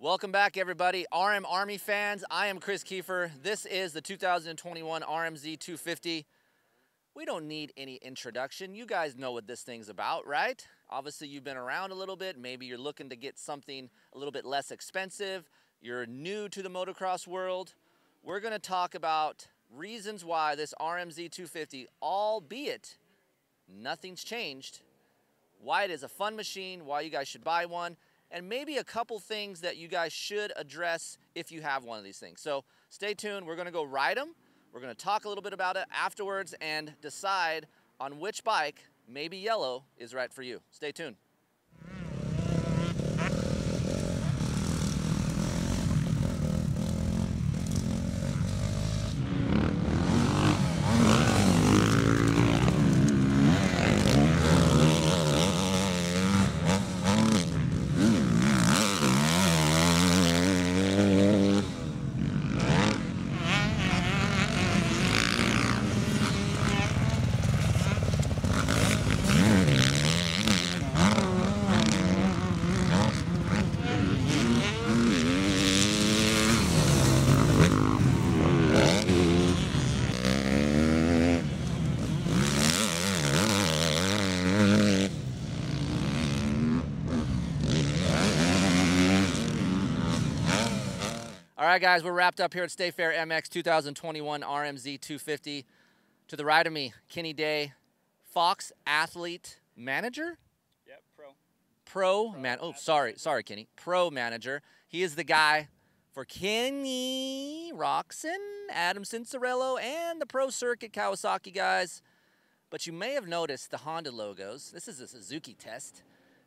Welcome back, everybody. RM Army fans, I am Kris Keefer. This is the 2021 RMZ250. We don't need any introduction. You guys know what this thing's about, right? Obviously, you've been around a little bit. Maybe you're looking to get something a little bit less expensive. You're new to the motocross world. We're going to talk about reasons why this RMZ250, albeit nothing's changed, why it is a fun machine, why you guys should buy one, and maybe a couple things that you guys should address if you have one of these things. So stay tuned. We're going to go ride them. We're going to talk a little bit about it afterwards and decide on which bike, maybe yellow, is right for you. Stay tuned. All right, guys, we're wrapped up here at State Fair MX 2021 RMZ 250. To the right of me, Kenny Day, Fox Athlete Manager? Yep, Pro, sorry, Kenny. Pro Manager. He is the guy for Kenny Roxon, Adam Cincerello, and the Pro Circuit Kawasaki guys. But you may have noticed the Honda logos. This is a Suzuki test.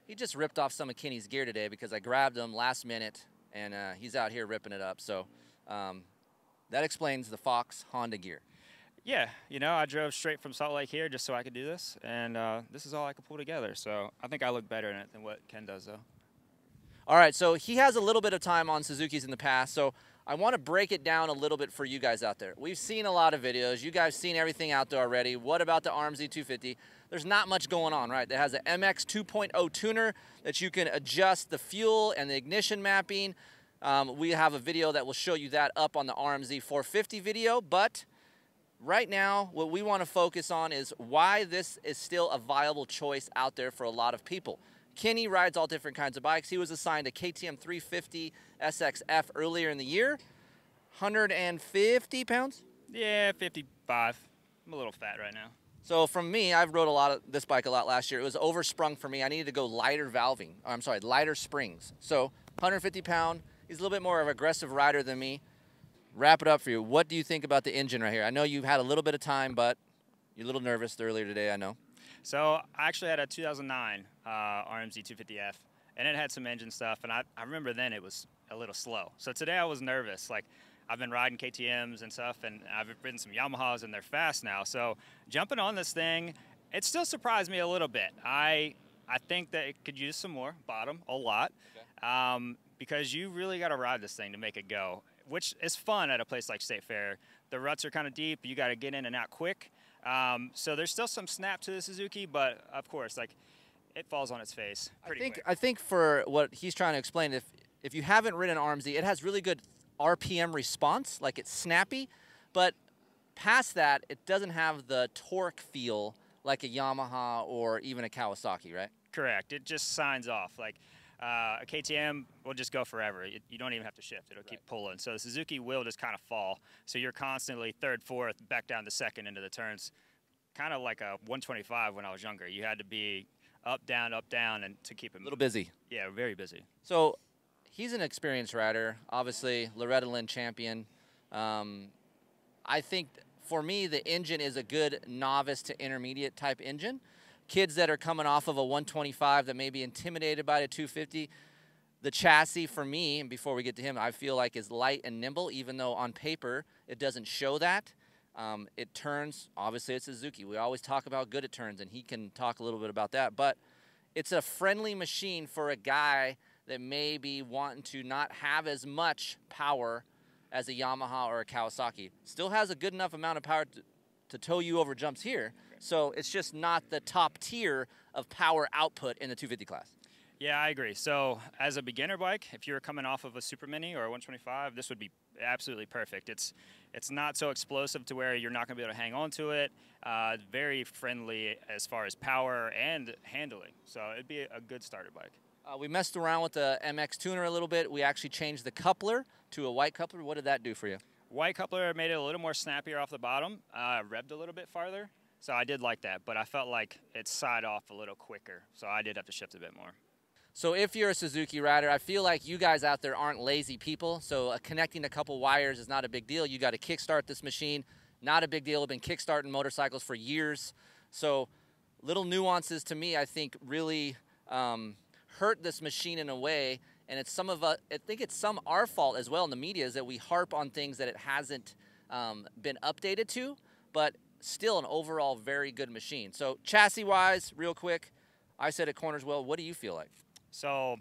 He just ripped off some of Kenny's gear today because I grabbed him last minute. And he's out here ripping it up. So that explains the Fox Honda gear. Yeah, you know, I drove straight from Salt Lake here just so I could do this. And this is all I could pull together. So I think I look better in it than what Ken does, though. All right, so he has a little bit of time on Suzukis in the past. So I want to break it down a little bit for you guys out there. We've seen a lot of videos. You guys seen everything out there already. What about the RMZ250? There's not much going on, right? It has an MX 2.0 tuner that you can adjust the fuel and the ignition mapping. We have a video that will show you that up on the RMZ450 video. But right now, what we want to focus on is why this is still a viable choice out there for a lot of people. Kenny rides all different kinds of bikes. He was assigned a KTM 350 SXF earlier in the year. 150 pounds? Yeah, 55. I'm a little fat right now. So from me, I've rode a lot of this bike a lot last year. It was oversprung for me. I needed to go lighter valving. I'm sorry, lighter springs. So 150 pound. He's a little bit more of an aggressive rider than me. Wrap it up for you. What do you think about the engine right here? I know you've had a little bit of time, but you're a little nervous earlier today, I know. So I actually had a 2009 RMZ250F, and it had some engine stuff, and I remember then it was a little slow. So today I was nervous. Like, I've been riding KTMs and stuff, and I've ridden some Yamahas, and they're fast now. So jumping on this thing, it still surprised me a little bit. I think that it could use some more bottom, a lot, okay. Because you really got to ride this thing to make it go, which is fun at a place like State Fair. The ruts are kind of deep. You got to get in and out quick. So there's still some snap to the Suzuki, but of course, like, it falls on its face pretty quick. I think for what he's trying to explain, if you haven't ridden RMZ, it has really good RPM response, like it's snappy, but past that, it doesn't have the torque feel like a Yamaha or even a Kawasaki, right? Correct. It just signs off. Like a KTM will just go forever. You don't even have to shift. It'll keep pulling. So the Suzuki will just kind of fall. So you're constantly third, fourth, back down to second into the turns, kind of like a 125 when I was younger. You had to be up, down, and to keep it moving. A little busy. Yeah, very busy. So he's an experienced rider, obviously, Loretta Lynn champion. I think, for me, the engine is a good novice to intermediate type engine. Kids that are coming off of a 125 that may be intimidated by the 250, the chassis for me, and before we get to him, I feel like is light and nimble, even though on paper it doesn't show that. It turns, obviously it's Suzuki. We always talk about good it turns, and he can talk a little bit about that. But it's a friendly machine for a guy that may be wanting to not have as much power as a Yamaha or a Kawasaki. Still has a good enough amount of power to tow you over jumps here. So it's just not the top tier of power output in the 250 class. Yeah, I agree. So as a beginner bike, if you were coming off of a Super Mini or a 125, this would be absolutely perfect. It's not so explosive to where you're not going to be able to hang on to it. Very friendly as far as power and handling. So it'd be a good starter bike. We messed around with the MX tuner a little bit. We actually changed the coupler to a white coupler. What did that do for you? White coupler made it a little more snappier off the bottom. Revved a little bit farther. So I did like that, but I felt like it side off a little quicker. So I did have to shift a bit more. So if you're a Suzuki rider, I feel like you guys out there aren't lazy people. So connecting a couple wires is not a big deal. You got to kickstart this machine. Not a big deal. I've been kickstarting motorcycles for years. So little nuances to me, I think, really hurt this machine in a way. And it's some of I think it's some our fault as well in the media is that we harp on things that it hasn't been updated to, but still an overall very good machine. So chassis wise, real quick, I said it corners well. What do you feel like? So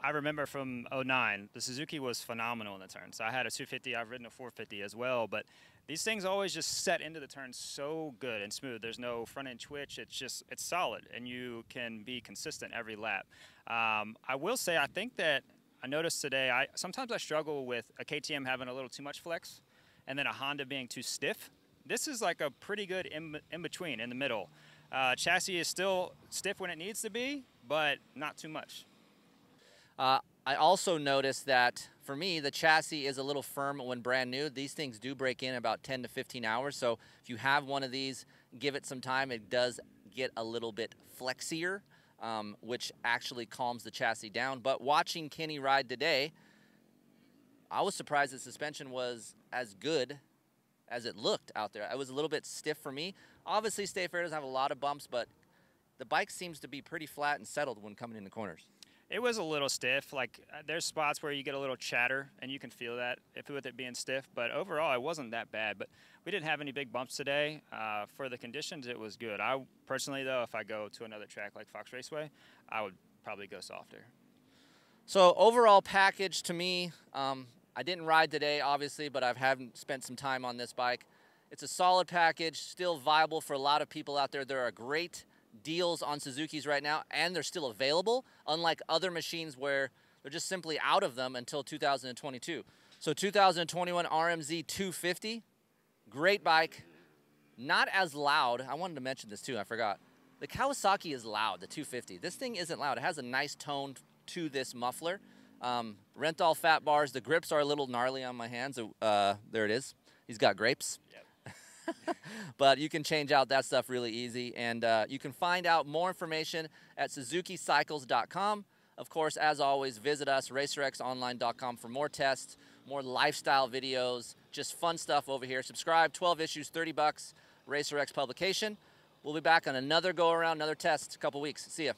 I remember from '09, the Suzuki was phenomenal in the turn. So I had a 250, I've ridden a 450 as well, but these things always just set into the turn so good and smooth. There's no front end twitch. It's just, it's solid, and you can be consistent every lap. I will say, I think that I noticed today, sometimes I struggle with a KTM having a little too much flex and then a Honda being too stiff. This is like a pretty good in between, in the middle. Chassis is still stiff when it needs to be, but not too much. I also noticed that, for me, the chassis is a little firm when brand new. These things do break in about 10 to 15 hours, so if you have one of these, give it some time. It does get a little bit flexier, which actually calms the chassis down. But watching Kenny ride today, I was surprised that suspension was as good as it looked out there. It was a little bit stiff for me. Obviously, State Fair doesn't have a lot of bumps, but the bike seems to be pretty flat and settled when coming into corners. It was a little stiff. Like, there's spots where you get a little chatter, and you can feel that with it being stiff. But overall, it wasn't that bad. But we didn't have any big bumps today. For the conditions, it was good. I personally, though, if I go to another track like Fox Raceway, I would probably go softer. So overall package to me, I didn't ride today, obviously, but I haven't spent some time on this bike. It's a solid package, still viable for a lot of people out there. There are great deals on Suzukis right now, and they're still available, unlike other machines where they're just simply out of them until 2022. So 2021 RMZ250, great bike, not as loud. I wanted to mention this too, I forgot. The Kawasaki is loud, the 250. This thing isn't loud. It has a nice tone to this muffler. Renthal fat bars. The grips are a little gnarly on my hands. There it is. He's got grapes. Yep. But you can change out that stuff really easy, and you can find out more information at SuzukiCycles.com. Of course, as always, visit us, RacerXOnline.com, for more tests, more lifestyle videos, just fun stuff over here. Subscribe, 12 issues, 30 bucks, RacerX publication. We'll be back on another go-around, another test, a couple weeks. See ya.